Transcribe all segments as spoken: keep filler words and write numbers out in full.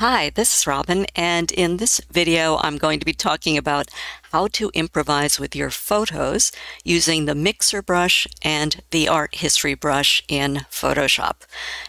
Hi, this is Robin, and in this video I'm going to be talking about how to improvise with your photos using the Mixer Brush and the Art History Brush in Photoshop.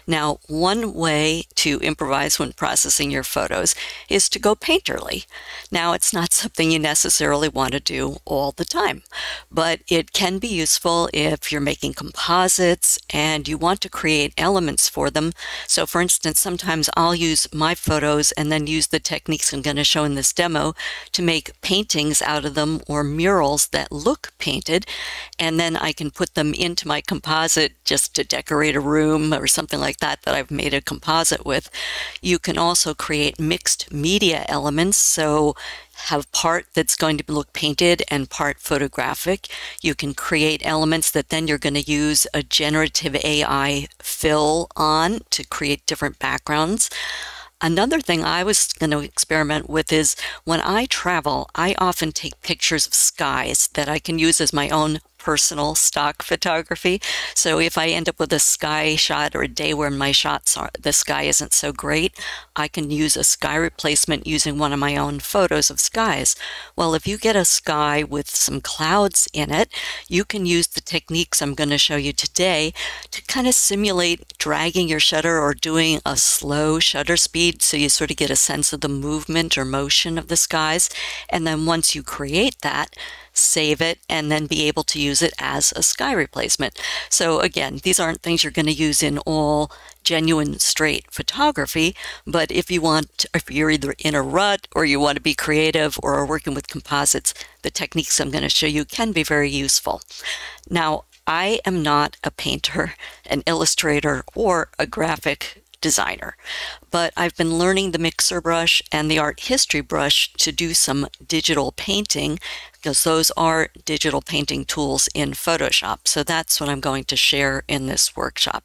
Now, one way to improvise when processing your photos is to go painterly. Now, it's not something you necessarily want to do all the time, but it can be useful if you're making composites and you want to create elements for them. So, for instance, sometimes I'll use my photos and then use the techniques I'm going to show in this demo to make paintings out of them or murals that look painted, and then I can put them into my composite just to decorate a room or something like that that I've made a composite with. You can also create mixed media elements, so have part that's going to look painted and part photographic. You can create elements that then you're going to use a generative A I fill on to create different backgrounds. Another thing I was going to experiment with is when I travel, I often take pictures of skies that I can use as my own personal stock photography. So if I end up with a sky shot or a day where my shots are, the sky isn't so great, I can use a sky replacement using one of my own photos of skies. Well, if you get a sky with some clouds in it, you can use the techniques I'm going to show you today to kind of simulate dragging your shutter or doing a slow shutter speed so you sort of get a sense of the movement or motion of the skies. And then once you create that, save it, and then be able to use it as a sky replacement. So again, these aren't things you're going to use in all genuine straight photography, but if you want, if you're either in a rut or you want to be creative or are working with composites, the techniques I'm going to show you can be very useful. Now, I am not a painter, an illustrator, or a graphic designer, but I've been learning the Mixer Brush and the Art History Brush to do some digital painting, because those are digital painting tools in Photoshop. So that's what I'm going to share in this workshop.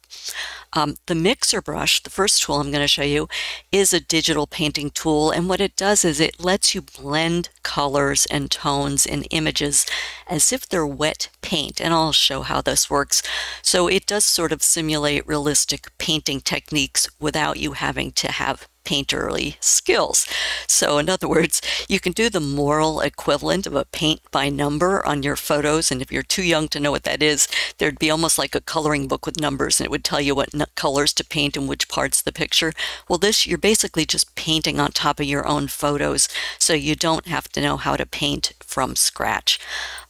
Um, the Mixer Brush, the first tool I'm going to show you, is a digital painting tool, and what it does is it lets you blend colors and tones in images as if they're wet paint, and I'll show how this works. So it does sort of simulate realistic painting techniques without you having to have painterly skills. So in other words, you can do the moral equivalent of a paint by number on your photos, and if you're too young to know what that is, there'd be almost like a coloring book with numbers, and it would tell you what colors to paint and which parts of the picture. Well, this, you're basically just painting on top of your own photos, so you don't have to know how to paint from scratch.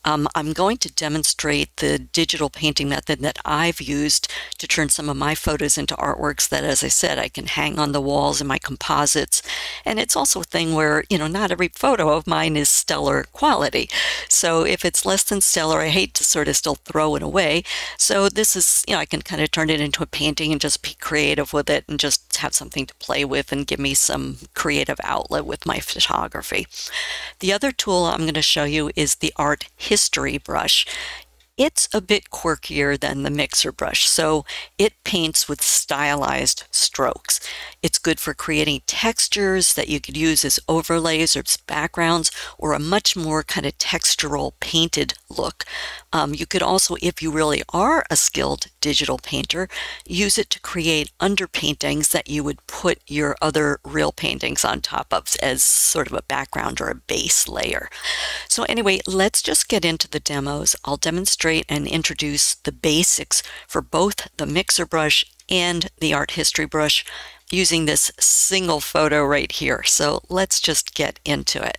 Um, I'm going to demonstrate the digital painting method that I've used to turn some of my photos into artworks that, as I said, I can hang on the walls in my composites. And it's also a thing where, you know, not every photo of mine is stellar quality. So if it's less than stellar, I hate to sort of still throw it away. So this is, you know, I can kind of turn it into a painting and just be creative with it and just have something to play with and give me some creative outlet with my photography. The other tool I'm going to show you is the Art History Brush. It's a bit quirkier than the Mixer Brush, so it paints with stylized strokes. It's good for creating textures that you could use as overlays or as backgrounds, or a much more kind of textural painted look. Um, you could also, if you really are a skilled digital painter, use it to create underpaintings that you would put your other real paintings on top of as sort of a background or a base layer. So anyway, let's just get into the demos. I'll demonstrate and introduce the basics for both the Mixer Brush and the Art History Brush using this single photo right here. So let's just get into it.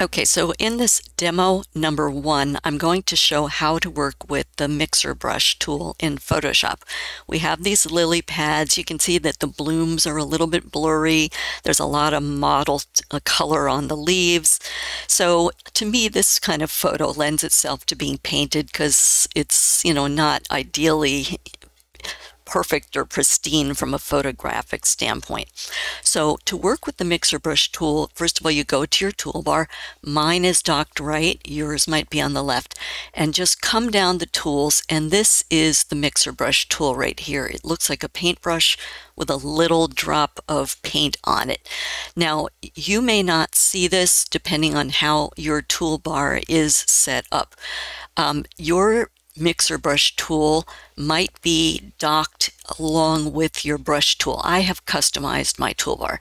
Okay, so in this demo number one, I'm going to show how to work with the Mixer Brush tool in Photoshop. We have these lily pads. You can see that the blooms are a little bit blurry. There's a lot of mottled color on the leaves. So to me, this kind of photo lends itself to being painted because it's, you know, not ideally perfect or pristine from a photographic standpoint. So to work with the Mixer Brush tool, first of all, you go to your toolbar. Mine is docked right, yours might be on the left, and just come down the tools, and this is the Mixer Brush tool right here. It looks like a paintbrush with a little drop of paint on it. Now, you may not see this depending on how your toolbar is set up. Um, your Mixer Brush tool might be docked along with your brush tool. I have customized my toolbar.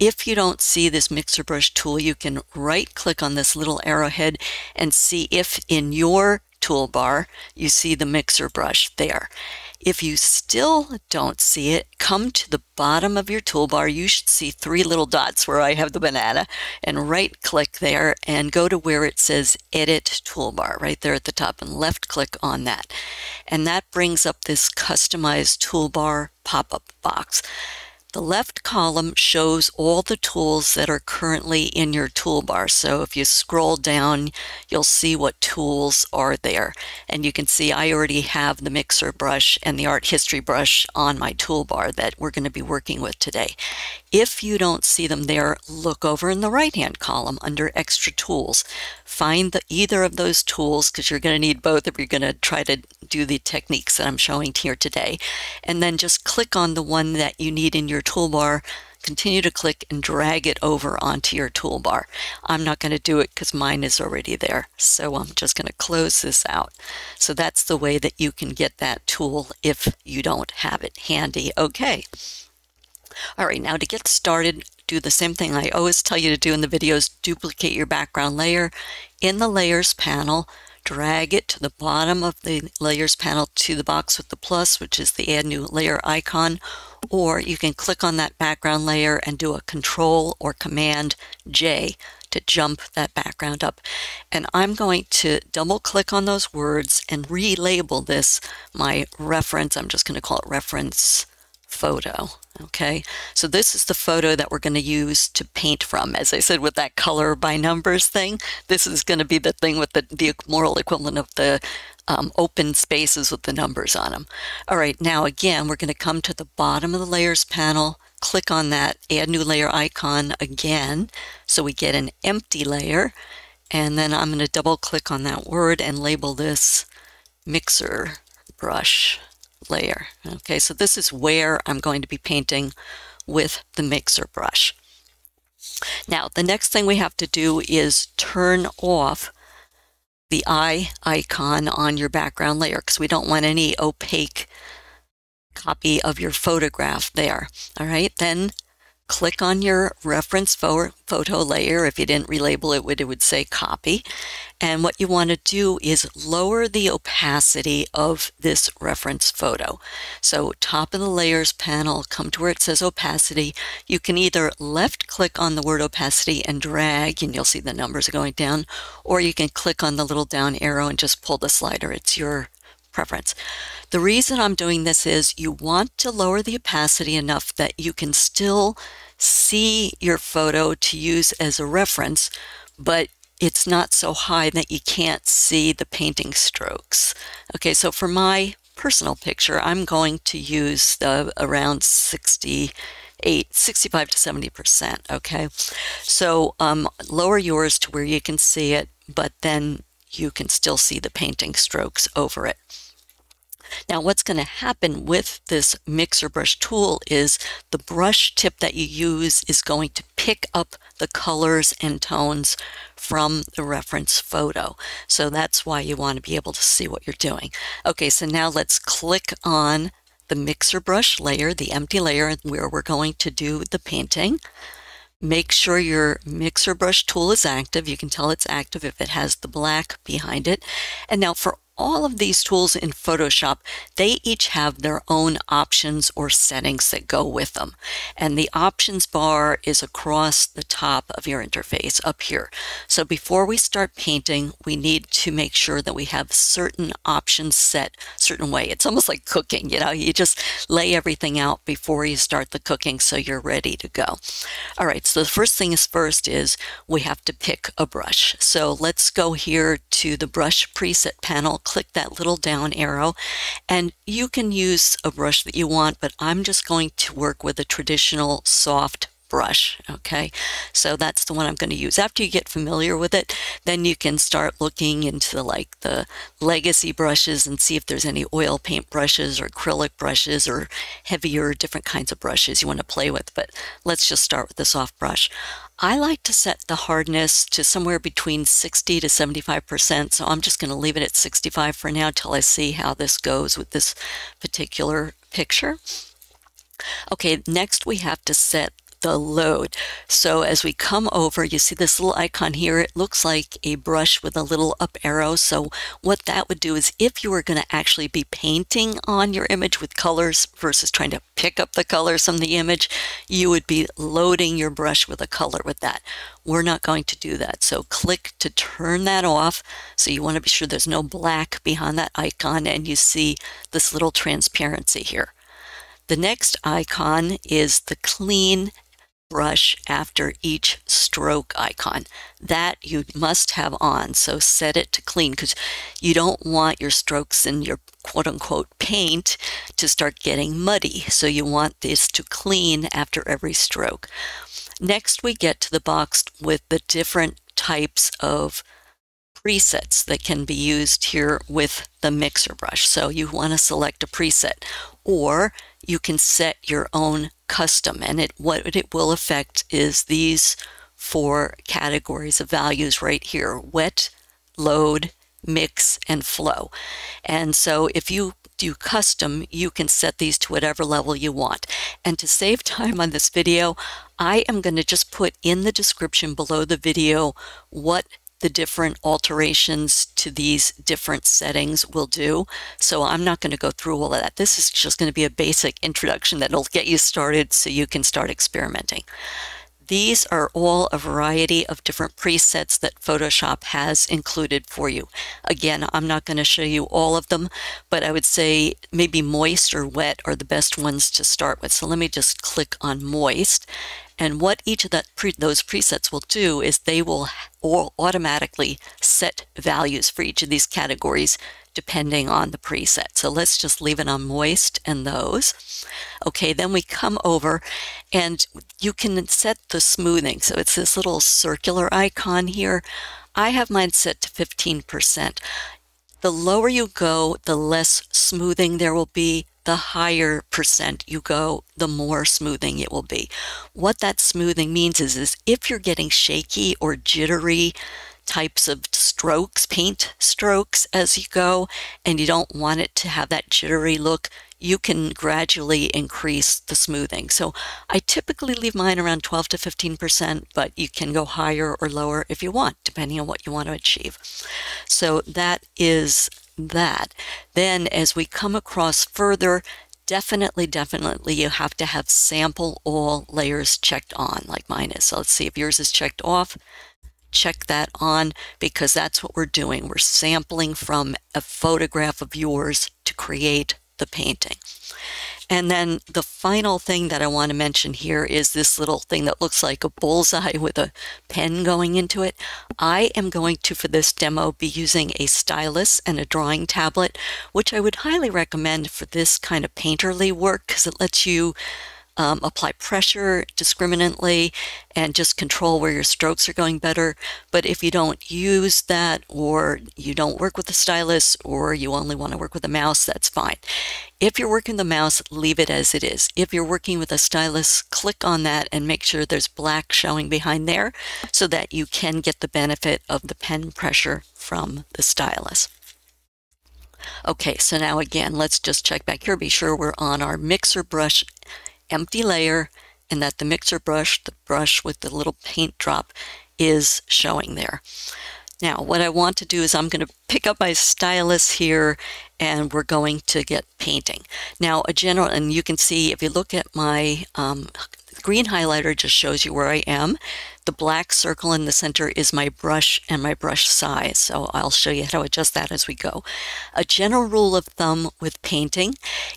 If you don't see this Mixer Brush tool, you can right click on this little arrowhead and see if in your toolbar you see the Mixer Brush there. If you still don't see it, come to the bottom of your toolbar. You should see three little dots where I have the banana, and right click there and go to where it says Edit Toolbar right there at the top, and left click on that. And that brings up this Customized Toolbar pop-up box. The left column shows all the tools that are currently in your toolbar. So if you scroll down, you'll see what tools are there. And you can see I already have the Mixer Brush and the Art History Brush on my toolbar that we're going to be working with today. If you don't see them there, look over in the right-hand column under Extra Tools. Find the, either of those tools, because you're going to need both if you're going to try to do the techniques that I'm showing here today. And then just click on the one that you need in your toolbar, continue to click and drag it over onto your toolbar. I'm not going to do it because mine is already there, so I'm just going to close this out. So that's the way that you can get that tool if you don't have it handy. Okay. All right, now to get started, do the same thing I always tell you to do in the videos. Duplicate your background layer in the Layers panel. Drag it to the bottom of the Layers panel to the box with the plus, which is the Add New Layer icon, or you can click on that background layer and do a Control or Command J to jump that background up. And I'm going to double click on those words and relabel this my reference. I'm just going to call it reference photo. Okay, so this is the photo that we're going to use to paint from. As I said, with that color by numbers thing, this is going to be the thing with the, the moral equivalent of the um, open spaces with the numbers on them. All right, now again, we're going to come to the bottom of the Layers panel, click on that Add New Layer icon again, so we get an empty layer, and then I'm going to double click on that word and label this Mixer Brush layer. Okay, so this is where I'm going to be painting with the Mixer Brush. Now, the next thing we have to do is turn off the eye icon on your background layer, because we don't want any opaque copy of your photograph there. All right, then click on your reference photo layer. If you didn't relabel it, it would say copy. And what you want to do is lower the opacity of this reference photo. So top of the Layers panel, come to where it says opacity. You can either left click on the word opacity and drag, and you'll see the numbers are going down, or you can click on the little down arrow and just pull the slider. It's your preference. The reason I'm doing this is you want to lower the opacity enough that you can still see your photo to use as a reference, but it's not so high that you can't see the painting strokes. Okay, so for my personal picture, I'm going to use the around sixty-eight, sixty-five to seventy percent. Okay, so um, lower yours to where you can see it, but then you can still see the painting strokes over it. Now, what's going to happen with this Mixer Brush tool is the brush tip that you use is going to pick up the colors and tones from the reference photo. So that's why you want to be able to see what you're doing. Okay, so now let's click on the Mixer Brush layer, the empty layer where we're going to do the painting. Make sure your Mixer Brush tool is active. You can tell it's active if it has the black behind it. And now for all of these tools in Photoshop, they each have their own options or settings that go with them. And the options bar is across the top of your interface up here. So before we start painting, we need to make sure that we have certain options set a certain way. It's almost like cooking, you know, you just lay everything out before you start the cooking so you're ready to go. All right, so the first thing is first is we have to pick a brush. So let's go here to the brush preset panel. Click that little down arrow, and you can use a brush that you want, but I'm just going to work with a traditional soft brush. Okay, so that's the one I'm going to use. After you get familiar with it, then you can start looking into like the legacy brushes and see if there's any oil paint brushes or acrylic brushes or heavier different kinds of brushes you want to play with. But let's just start with the soft brush. I like to set the hardness to somewhere between sixty to seventy-five percent, so I'm just going to leave it at sixty-five for now till I see how this goes with this particular picture. Okay, next we have to set the load. So as we come over, you see this little icon here. It looks like a brush with a little up arrow. So what that would do is if you were going to actually be painting on your image with colors versus trying to pick up the colors from the image, you would be loading your brush with a color with that. We're not going to do that. So click to turn that off. So you want to be sure there's no black behind that icon, and you see this little transparency here. The next icon is the clean brush after each stroke icon. That you must have on, so set it to clean, because you don't want your strokes in your quote-unquote paint to start getting muddy, so you want this to clean after every stroke. Next we get to the box with the different types of presets that can be used here with the mixer brush. So you want to select a preset, or you can set your own custom, and it what it will affect is these four categories of values right here: wet, load, mix, and flow. And so if you do custom, you can set these to whatever level you want. And to save time on this video, I am going to just put in the description below the video what the different alterations to these different settings will do. So I'm not going to go through all of that. This is just going to be a basic introduction that'll get you started so you can start experimenting. These are all a variety of different presets that Photoshop has included for you. Again, I'm not going to show you all of them, but I would say maybe moist or wet are the best ones to start with. So let me just click on moist. And what each of that pre those presets will do is they will all automatically set values for each of these categories depending on the preset. So let's just leave it on moist and those. Okay, then we come over and you can set the smoothing. So it's this little circular icon here. I have mine set to fifteen percent. The lower you go, the less smoothing there will be. The higher percent you go, the more smoothing it will be. What that smoothing means is, is if you're getting shaky or jittery types of strokes, paint strokes as you go, and you don't want it to have that jittery look, you can gradually increase the smoothing. So I typically leave mine around twelve to fifteen percent, but you can go higher or lower if you want, depending on what you want to achieve. So that is that. Then as we come across further, definitely, definitely you have to have sample all layers checked on, like mine is. So let's see if yours is checked off. Check that on, because that's what we're doing. We're sampling from a photograph of yours to create the painting. And then the final thing that I want to mention here is this little thing that looks like a bullseye with a pen going into it. I am going to, for this demo, be using a stylus and a drawing tablet, which I would highly recommend for this kind of painterly work, because it lets you Um, apply pressure discriminantly and just control where your strokes are going better. But if you don't use that, or you don't work with the stylus, or you only want to work with a mouse, that's fine. If you're working the mouse, leave it as it is. If you're working with a stylus, click on that and make sure there's black showing behind there so that you can get the benefit of the pen pressure from the stylus. Okay, so now again, let's just check back here. Be sure we're on our mixer brush empty layer, and that the mixer brush, the brush with the little paint drop, is showing there. Now what I want to do is I'm going to pick up my stylus here and we're going to get painting. Now a general, and you can see if you look at my um, green highlighter, just shows you where I am. The black circle in the center is my brush and my brush size, so I'll show you how to adjust that as we go. A general rule of thumb with painting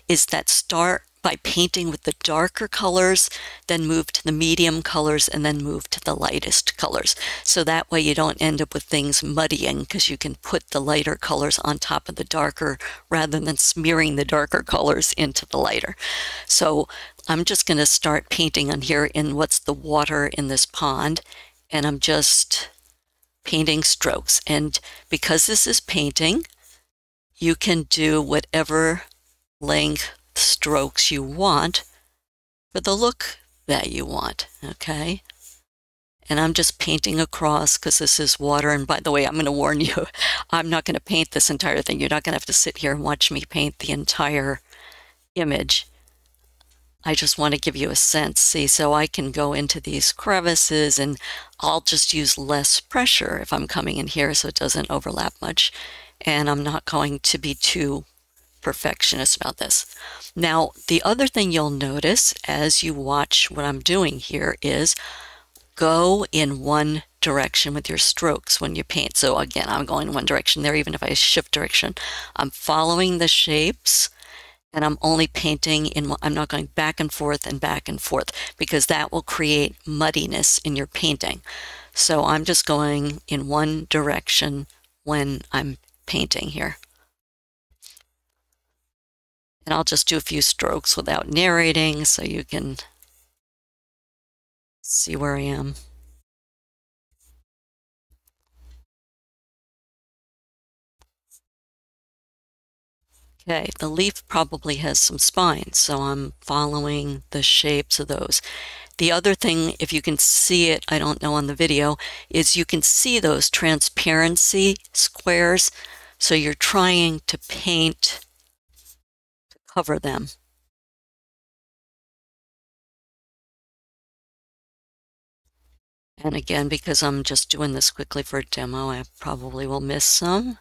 is that start by painting with the darker colors, then move to the medium colors, and then move to the lightest colors. So that way you don't end up with things muddying, because you can put the lighter colors on top of the darker rather than smearing the darker colors into the lighter. So I'm just going to start painting on here in what's the water in this pond, and I'm just painting strokes. And because this is painting, you can do whatever length strokes you want for the look that you want, okay? And I'm just painting across because this is water. And by the way, I'm going to warn you, I'm not going to paint this entire thing. You're not going to have to sit here and watch me paint the entire image. I just want to give you a sense. See, so I can go into these crevices and I'll just use less pressure if I'm coming in here so it doesn't overlap much. And I'm not going to be too perfectionist about this. Now, the other thing you'll notice as you watch what I'm doing here is go in one direction with your strokes when you paint. So again, I'm going in one direction there, even if I shift direction. I'm following the shapes and I'm only painting in, I'm not going back and forth and back and forth because that will create muddiness in your painting. So I'm just going in one direction when I'm painting here. And I'll just do a few strokes without narrating so you can see where I am. Okay, the leaf probably has some spines, so I'm following the shapes of those. The other thing, if you can see it, I don't know on the video, is you can see those transparency squares, so you're trying to paint to cover them. And again, because I'm just doing this quickly for a demo, I probably will miss some.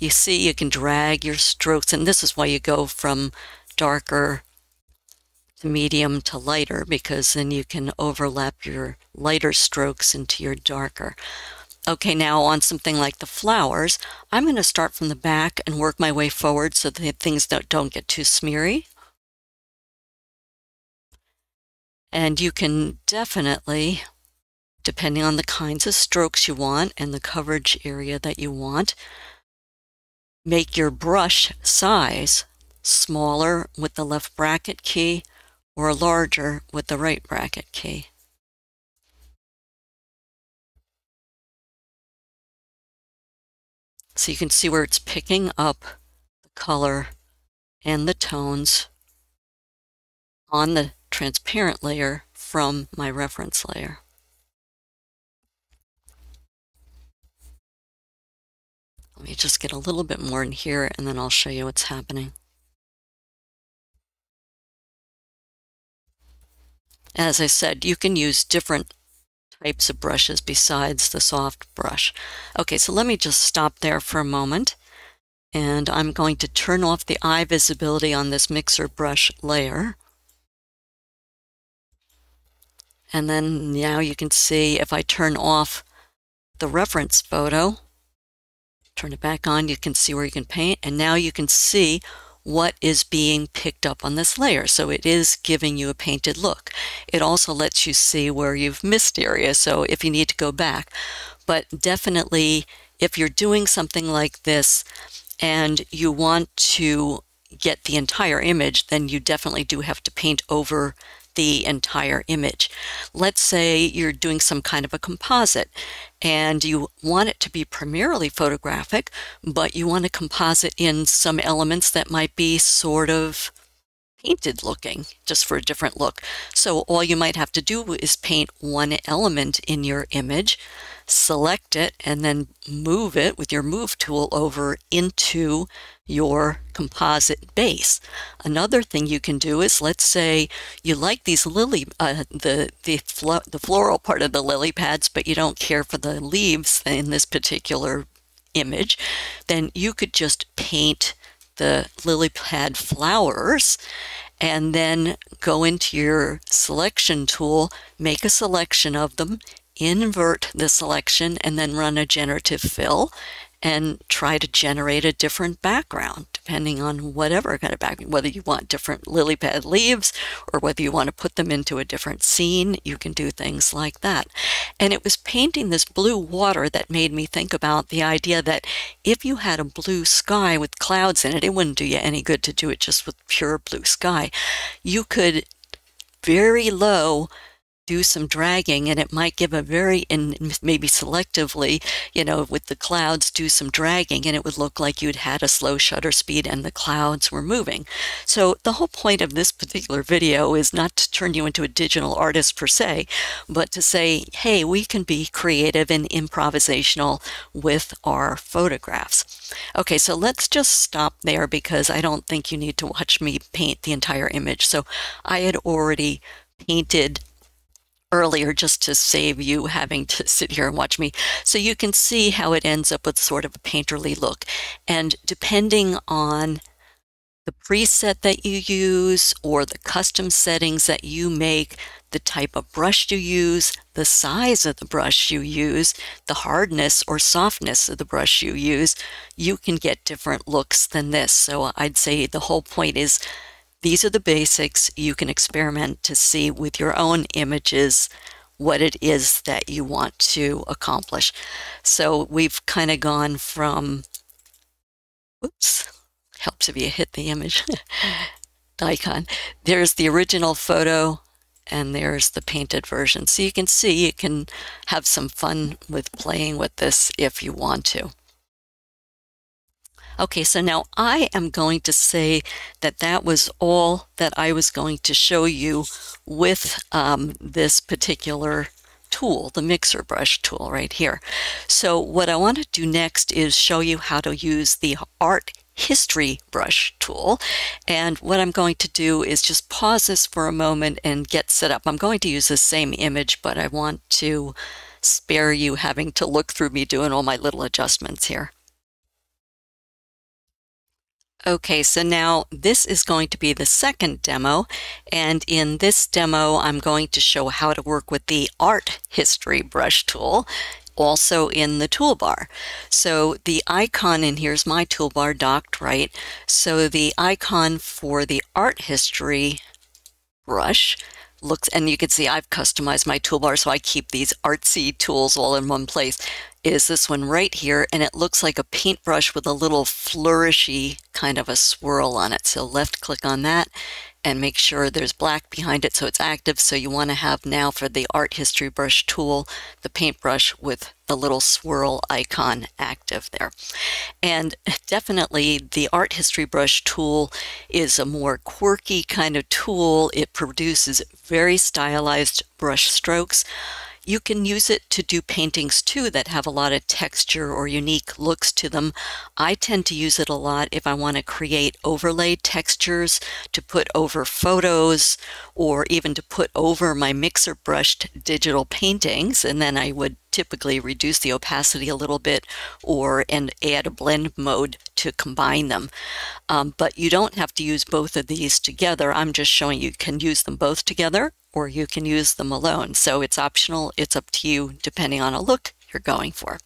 You see, you can drag your strokes, and this is why you go from darker to medium to lighter, because then you can overlap your lighter strokes into your darker. Okay, now on something like the flowers, I'm going to start from the back and work my way forward so that things don't, don't get too smeary. And you can definitely, depending on the kinds of strokes you want and the coverage area that you want, make your brush size smaller with the left bracket key or larger with the right bracket key. So you can see where it's picking up the color and the tones on the transparent layer from my reference layer. Let me just get a little bit more in here and then I'll show you what's happening. As I said, you can use different types of brushes besides the soft brush. Okay, so let me just stop there for a moment and I'm going to turn off the eye visibility on this mixer brush layer. And then now you can see if I turn off the reference photo, turn it back on, you can see where you can paint. And now you can see what is being picked up on this layer. So it is giving you a painted look. It also lets you see where you've missed areas, so if you need to go back. But definitely, if you're doing something like this and you want to get the entire image, then you definitely do have to paint over the entire image. Let's say you're doing some kind of a composite and you want it to be primarily photographic, but you want to composite in some elements that might be sort of painted looking, just for a different look. So all you might have to do is paint one element in your image, select it, and then move it with your move tool over into your composite base. Another thing you can do is, let's say you like these lily, uh, the, the, flo the floral part of the lily pads, but you don't care for the leaves in this particular image, then you could just paint the lily pad flowers and then go into your selection tool, make a selection of them, invert the selection, and then run a generative fill and try to generate a different background depending on whatever kind of background, whether you want different lily pad leaves or whether you want to put them into a different scene, you can do things like that. And it was painting this blue water that made me think about the idea that if you had a blue sky with clouds in it, it wouldn't do you any good to do it just with pure blue sky. You could very low do some dragging, and it might give a very, and maybe selectively, you know, with the clouds, do some dragging, and it would look like you'd had a slow shutter speed and the clouds were moving. So the whole point of this particular video is not to turn you into a digital artist per se, but to say, hey, we can be creative and improvisational with our photographs. Okay, so let's just stop there because I don't think you need to watch me paint the entire image. So I had already painted earlier just to save you having to sit here and watch me. So you can see how it ends up with sort of a painterly look. And depending on the preset that you use or the custom settings that you make, the type of brush you use, the size of the brush you use, the hardness or softness of the brush you use, you can get different looks than this. So I'd say the whole point is these are the basics. You can experiment to see with your own images what it is that you want to accomplish. So we've kind of gone from, oops, helps if you hit the image, the icon. There's the original photo and there's the painted version. So you can see you can have some fun with playing with this if you want to. Okay, so now I am going to say that that was all that I was going to show you with um, this particular tool, the Mixer Brush tool right here. So what I want to do next is show you how to use the Art History Brush tool. And what I'm going to do is just pause this for a moment and get set up. I'm going to use the same image, but I want to spare you having to look through me doing all my little adjustments here. Okay, so now this is going to be the second demo, and in this demo I'm going to show how to work with the Art History Brush tool, also in the toolbar. So the icon in here is my toolbar docked, right? So the icon for the Art History Brush looks, and you can see I've customized my toolbar so I keep these artsy tools all in one place, is this one right here, and it looks like a paintbrush with a little flourishy kind of a swirl on it. So left click on that and make sure there's black behind it so it's active. So you want to have now for the Art History Brush tool, the paintbrush with the little swirl icon active there. And definitely the Art History Brush tool is a more quirky kind of tool. It produces very stylized brush strokes. You can use it to do paintings too that have a lot of texture or unique looks to them. I tend to use it a lot if I want to create overlay textures to put over photos or even to put over my mixer brushed digital paintings, and then I would typically reduce the opacity a little bit or and add a blend mode to combine them. Um, but you don't have to use both of these together. I'm just showing you can use them both together or you can use them alone. So it's optional. It's up to you depending on a look you're going for.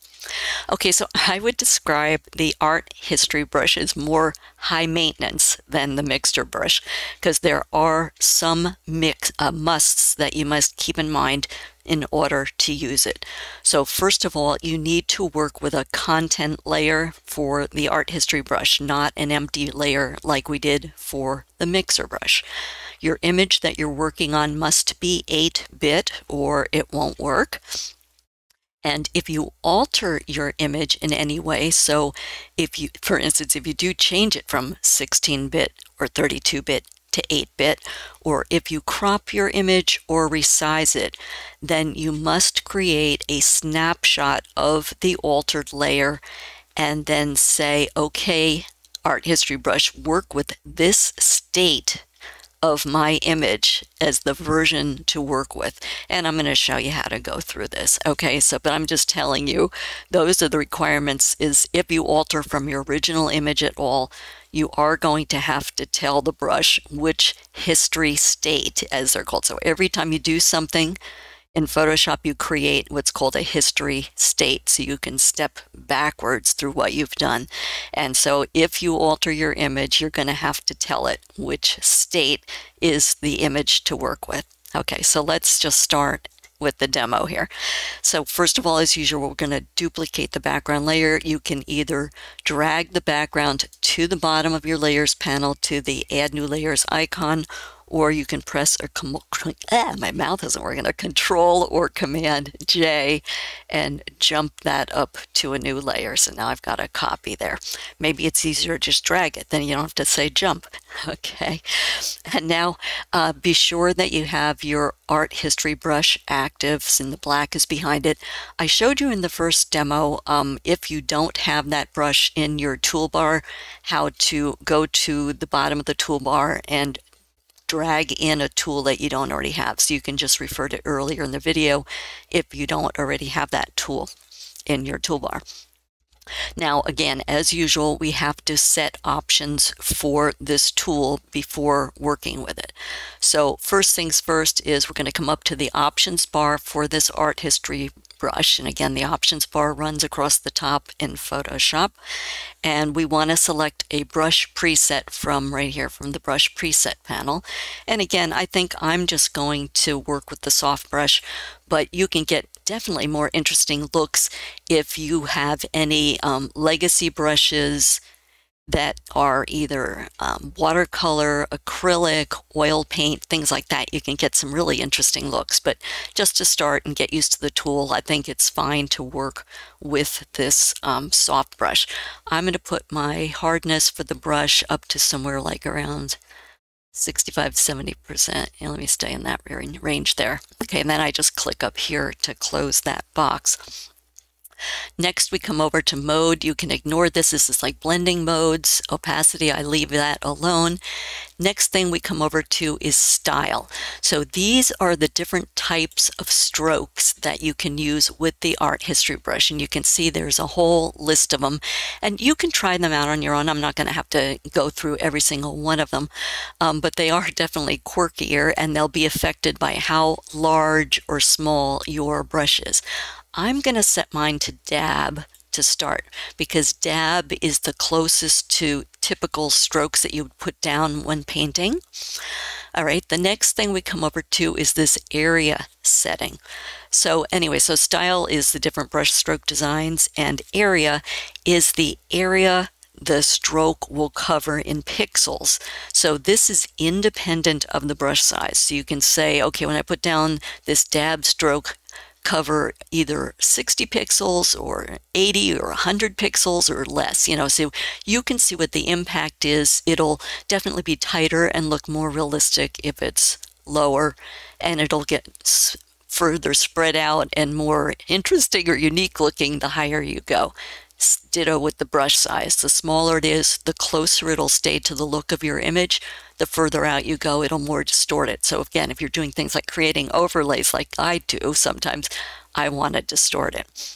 Okay, so I would describe the Art History Brush as more high maintenance than the Mixer Brush because there are some mix, uh, musts that you must keep in mind in order to use it. So first of all, you need to work with a content layer for the Art History Brush, not an empty layer like we did for the Mixer Brush. Your image that you're working on must be eight bit or it won't work. And if you alter your image in any way, so if you, for instance, if you do change it from sixteen bit or thirty-two bit to eight bit, or if you crop your image or resize it, then you must create a snapshot of the altered layer and then say, okay, Art History Brush, work with this state of my image as the version to work with. And I'm going to show you how to go through this. Okay, so but I'm just telling you those are the requirements. Is if you alter from your original image at all, you are going to have to tell the brush which history state, as they're called. So every time you do something In Photoshop, you create what's called a history state, so you can step backwards through what you've done. And so if you alter your image, you're going to have to tell it which state is the image to work with. Okay, so let's just start with the demo here. So first of all, as usual, we're going to duplicate the background layer. You can either drag the background to the bottom of your layers panel to the Add New Layers icon, or you can press or ah, my mouth isn't working. A Control or Command J and jump that up to a new layer. So now I've got a copy there. Maybe it's easier to just drag it. Then you don't have to say jump. Okay. And now uh, be sure that you have your Art History Brush active, and the black is behind it. I showed you in the first demo, um, if you don't have that brush in your toolbar, how to go to the bottom of the toolbar and drag in a tool that you don't already have. So you can just refer to earlier in the video if you don't already have that tool in your toolbar. Now, again, as usual, we have to set options for this tool before working with it. So first things first is we're going to come up to the options bar for this Art History Brush. And again, the options bar runs across the top in Photoshop. And we want to select a brush preset from right here, from the brush preset panel. And again, I think I'm just going to work with the soft brush, but you can get definitely more interesting looks if you have any um, legacy brushes that are either um, watercolor, acrylic, oil paint, things like that. You can get some really interesting looks, but just to start and get used to the tool, I think it's fine to work with this um, soft brush. I'm going to put my hardness for the brush up to somewhere like around sixty-five to seventy percent. And let me stay in that range there. Okay, and then I just click up here to close that box. Next, we come over to mode. You can ignore this. This is like blending modes. Opacity, I leave that alone. Next thing we come over to is style. So these are the different types of strokes that you can use with the Art History Brush. And you can see there's a whole list of them. And you can try them out on your own. I'm not going to have to go through every single one of them. Um, but they are definitely quirkier, and they'll be affected by how large or small your brush is. I'm going to set mine to dab to start, because dab is the closest to typical strokes that you would put down when painting. All right, the next thing we come over to is this area setting. So anyway, so style is the different brush stroke designs, and area is the area the stroke will cover in pixels. So this is independent of the brush size. So you can say, okay, when I put down this dab stroke, cover either sixty pixels or eighty or one hundred pixels or less, you know, so you can see what the impact is. It'll definitely be tighter and look more realistic if it's lower, and it'll get further spread out and more interesting or unique looking the higher you go. Ditto with the brush size. The smaller it is, the closer it'll stay to the look of your image. The further out you go, it'll more distort it. So again, if you're doing things like creating overlays like I do, sometimes I want to distort it.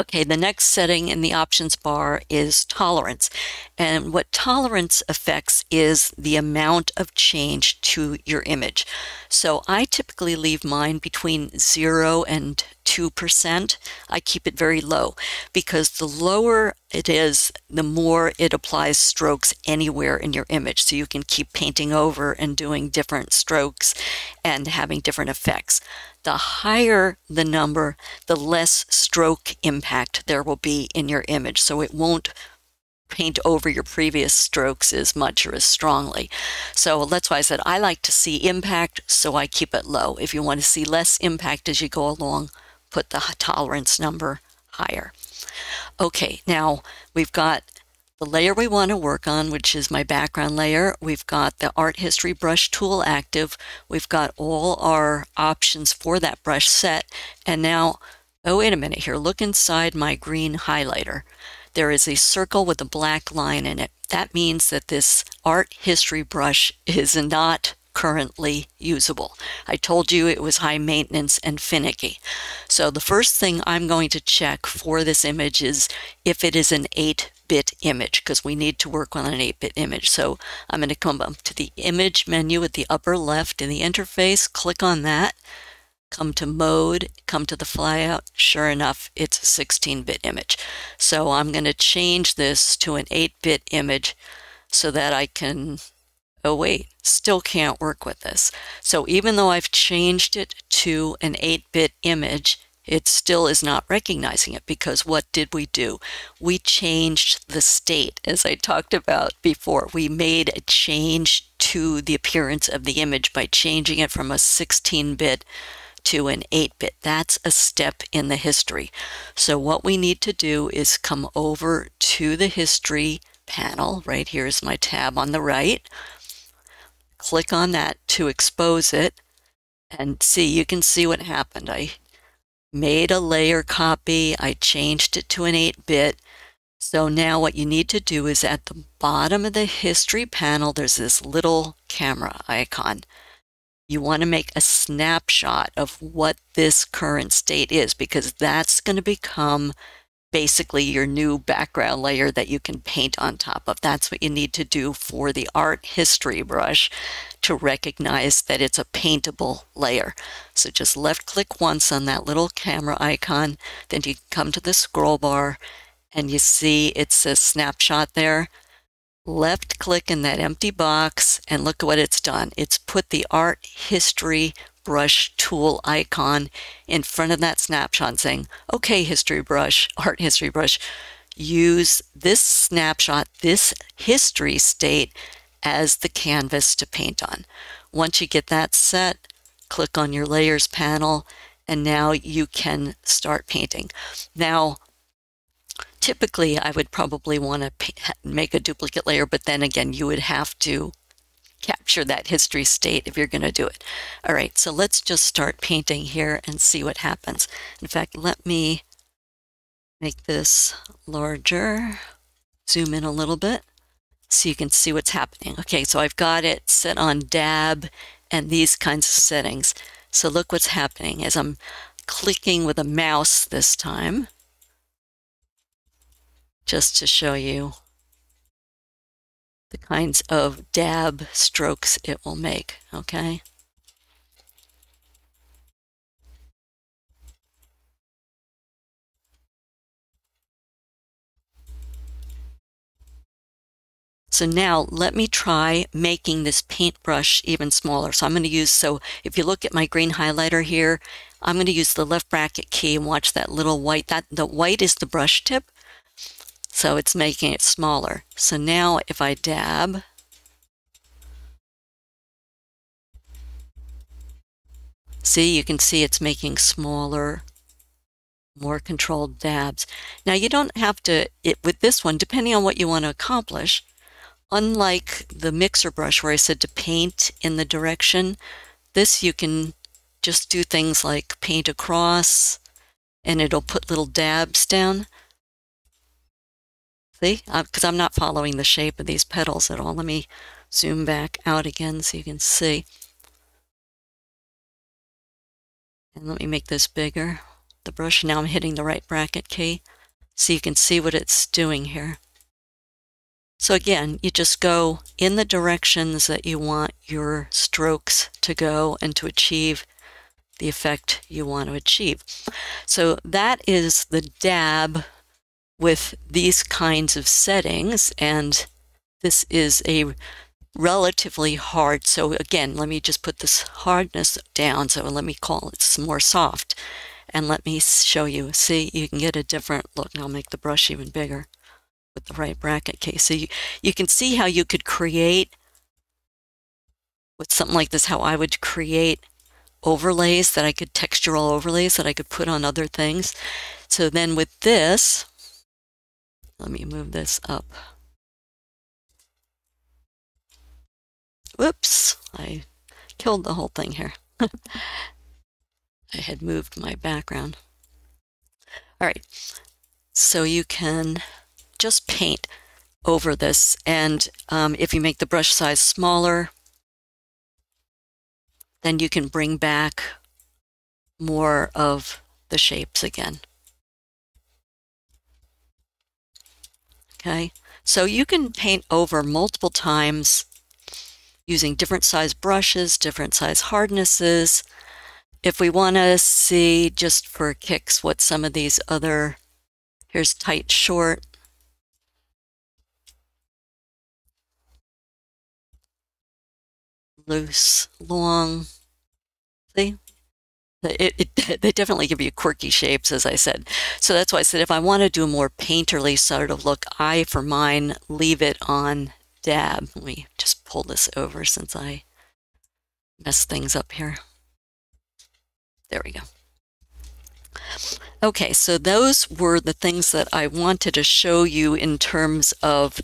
Okay, the next setting in the options bar is tolerance. And what tolerance affects is the amount of change to your image. So I typically leave mine between zero and two percent. I keep it very low, because the lower it is, the more it applies strokes anywhere in your image. So you can keep painting over and doing different strokes and having different effects. The higher the number, the less stroke impact there will be in your image. So it won't paint over your previous strokes as much or as strongly. So that's why I said I like to see impact, so I keep it low. If you want to see less impact as you go along, put the tolerance number higher. Okay, now we've got the layer we want to work on, which is my background layer. We've got the Art History Brush tool active. We've got all our options for that brush set. And now, oh, wait a minute here. Look inside my green highlighter. There is a circle with a black line in it. That means that this Art History Brush is not currently usable. I told you it was high maintenance and finicky. So the first thing I'm going to check for this image is if it is an eight bit image, because we need to work on an eight bit image. So I'm going to come up to the image menu at the upper left in the interface, click on that, come to mode, come to the flyout, sure enough, it's a sixteen bit image. So I'm going to change this to an eight bit image so that I can, oh wait, still can't work with this. So even though I've changed it to an eight bit image, it still is not recognizing it, because what did we do? We changed the state, as I talked about before. We made a change to the appearance of the image by changing it from a sixteen bit to an eight bit. That's a step in the history. So what we need to do is come over to the history panel. Right here is my tab on the right. Click on that to expose it, and see, you can see what happened. I made a layer copy, I changed it to an eight bit. So now what you need to do is at the bottom of the history panel, there's this little camera icon. You want to make a snapshot of what this current state is, because that's going to become basically your new background layer that you can paint on top of. That's what you need to do for the Art History Brush to recognize that it's a paintable layer. So just left click once on that little camera icon, then you come to the scroll bar and you see it says snapshot there. Left click in that empty box and look at what it's done. It's put the Art History Brush tool icon in front of that snapshot saying, okay, History Brush, Art History Brush, use this snapshot, this history state as the canvas to paint on. Once you get that set, click on your layers panel, and now you can start painting. Now, typically I would probably want to make a duplicate layer, but then again, you would have to capture that history state if you're going to do it. All right, so let's just start painting here and see what happens. In fact, let me make this larger, zoom in a little bit so you can see what's happening. Okay, so I've got it set on dab and these kinds of settings. So look what's happening as I'm clicking with a mouse this time, just to show you the kinds of dab strokes it will make, okay? So now let me try making this paintbrush even smaller. So I'm going to use, so if you look at my green highlighter here, I'm going to use the left bracket key and watch that little white. That the white is the brush tip. So it's making it smaller. So now if I dab, see, you can see it's making smaller, more controlled dabs. Now you don't have to, it, with this one, depending on what you want to accomplish, unlike the mixer brush where I said to paint in the direction, this you can just do things like paint across and it'll put little dabs down. See, because I'm not following the shape of these petals at all. Let me zoom back out again so you can see. And let me make this bigger, the brush. Now I'm hitting the right bracket key so you can see what it's doing here. So again, you just go in the directions that you want your strokes to go and to achieve the effect you want to achieve. So that is the dab with these kinds of settings, and this is a relatively hard, so again, let me just put this hardness down, so let me call it some more soft, and let me show you. See, you can get a different look, and I'll make the brush even bigger with the right bracket case. So you, you can see how you could create, with something like this, how I would create overlays that I could, textural overlays that I could put on other things. So then with this, let me move this up. Whoops, I killed the whole thing here. I had moved my background. All right, so you can just paint over this. And um, if you make the brush size smaller, then you can bring back more of the shapes again. Okay, so you can paint over multiple times using different size brushes, different size hardnesses. If we want to see, just for kicks, what some of these other, here's tight short. Loose, long. See? It, it, they definitely give you quirky shapes, as I said. So that's why I said if I want to do a more painterly sort of look, I, for mine, leave it on dab. Let me just pull this over since I messed things up here. There we go. Okay, so those were the things that I wanted to show you in terms of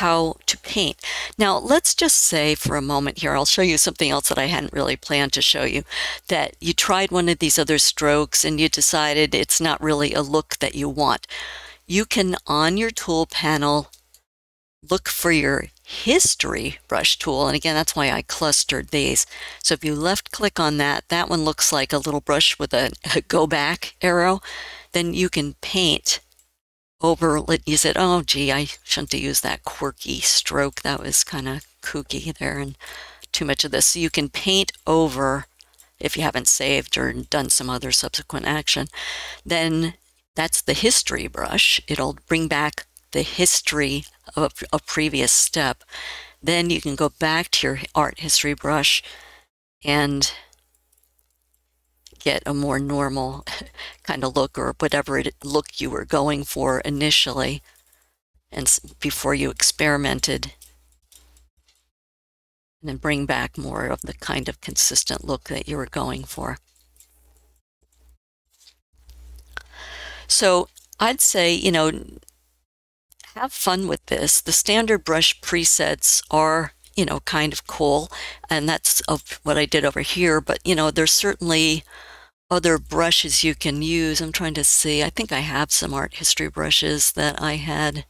how to paint. Now, let's just say for a moment here, I'll show you something else that I hadn't really planned to show you, that you tried one of these other strokes and you decided it's not really a look that you want. You can, on your tool panel, look for your history brush tool. And again, that's why I clustered these. So if you left click on that, that one looks like a little brush with a, a go back arrow. Then you can paint over, you said, oh, gee, I shouldn't have used that quirky stroke. That was kind of kooky there and too much of this. So you can paint over, if you haven't saved or done some other subsequent action, then that's the history brush. It'll bring back the history of a previous step. Then you can go back to your art history brush and get a more normal kind of look, or whatever it, look you were going for initially and before you experimented, and then bring back more of the kind of consistent look that you were going for. So I'd say, you know, have fun with this. The standard brush presets are, you know, kind of cool, and that's of what I did over here, but, you know, there's certainly other brushes you can use. I'm trying to see. I think I have some art history brushes that I had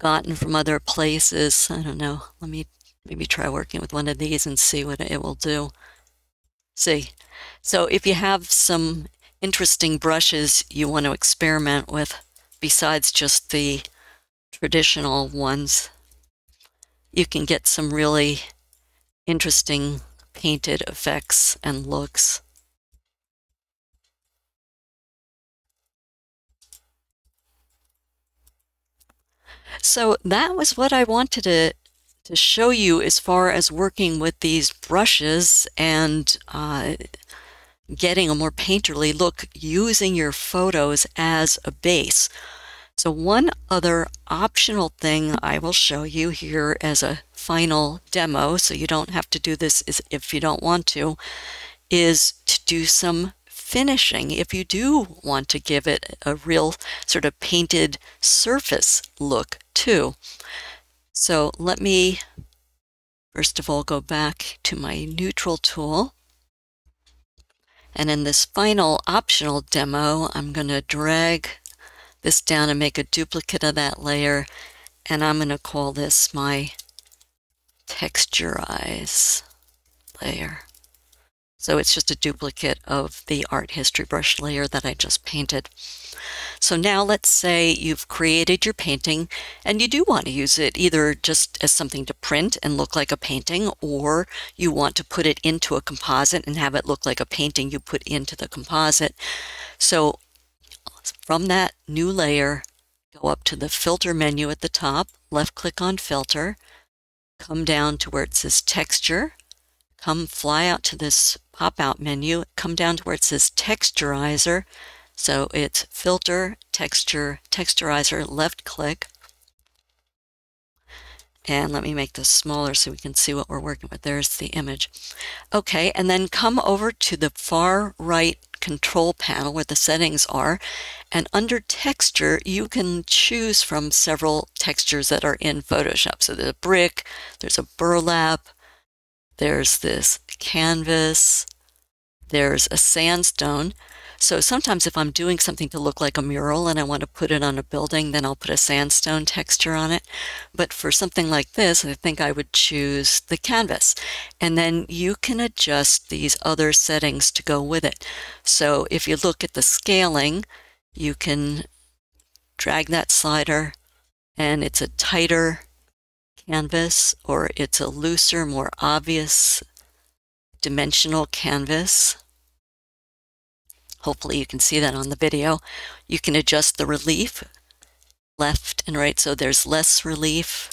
gotten from other places. I don't know. Let me maybe try working with one of these and see what it will do. See? So if you have some interesting brushes you want to experiment with besides just the traditional ones, you can get some really interesting painted effects and looks. So that was what I wanted to, to show you as far as working with these brushes and uh, getting a more painterly look using your photos as a base. So one other optional thing I will show you here as a final demo, so you don't have to do this if you don't want to, is to do some finishing. If you do want to give it a real sort of painted surface look too. So let me first of all go back to my neutral tool. And in this final optional demo, I'm going to drag this down and make a duplicate of that layer, and I'm going to call this my texturize layer. So it's just a duplicate of the art history brush layer that I just painted. So now let's say you've created your painting and you do want to use it either just as something to print and look like a painting, or you want to put it into a composite and have it look like a painting you put into the composite. So from that new layer, go up to the filter menu at the top, left click on filter, come down to where it says texture, come fly out to this pop out menu, come down to where it says texturizer. So it's filter, texture, texturizer, left click. And let me make this smaller so we can see what we're working with. There's the image. Okay, and then come over to the far right control panel where the settings are, and under texture you can choose from several textures that are in Photoshop. So there's a brick, there's a burlap, there's this canvas, there's a sandstone. So sometimes if I'm doing something to look like a mural and I want to put it on a building, then I'll put a sandstone texture on it. But for something like this, I think I would choose the canvas. And then you can adjust these other settings to go with it. So if you look at the scaling, you can drag that slider and it's a tighter canvas, or it's a looser, more obvious dimensional canvas. Hopefully you can see that on the video. You can adjust the relief left and right, so there's less relief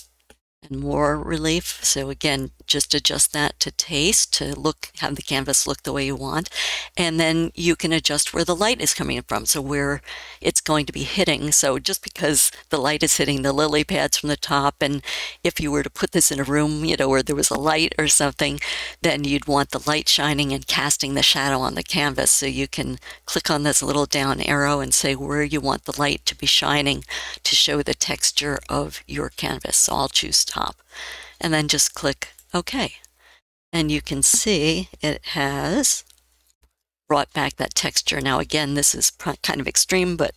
and more relief. So again, just adjust that to taste, to look, have the canvas look the way you want. And then you can adjust where the light is coming from, so where it's going to be hitting. So just because the light is hitting the lily pads from the top, and if you were to put this in a room, you know, where there was a light or something, then you'd want the light shining and casting the shadow on the canvas. So you can click on this little down arrow and say where you want the light to be shining to show the texture of your canvas. So I'll choose top and then just click OK, and you can see it has brought back that texture. Now again, this is kind of extreme, but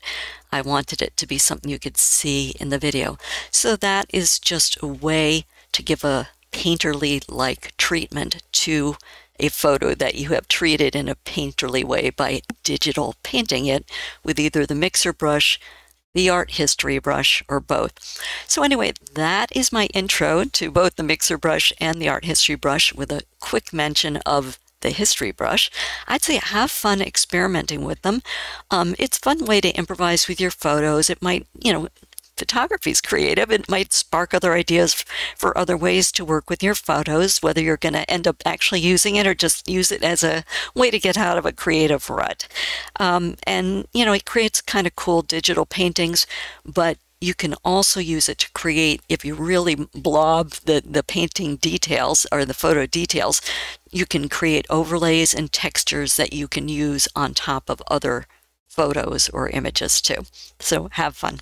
I wanted it to be something you could see in the video. So that is just a way to give a painterly-like treatment to a photo that you have treated in a painterly way by digital painting it with either the mixer brush, the Art History Brush, or both. So anyway, that is my intro to both the Mixer Brush and the Art History Brush, with a quick mention of the History Brush. I'd say have fun experimenting with them. Um, it's a fun way to improvise with your photos. It might, you know, photography is creative. It might spark other ideas for other ways to work with your photos, whether you're going to end up actually using it or just use it as a way to get out of a creative rut. Um, and, you know, it creates kind of cool digital paintings, but you can also use it to create, if you really blob the, the painting details or the photo details, you can create overlays and textures that you can use on top of other photos or images too. So have fun.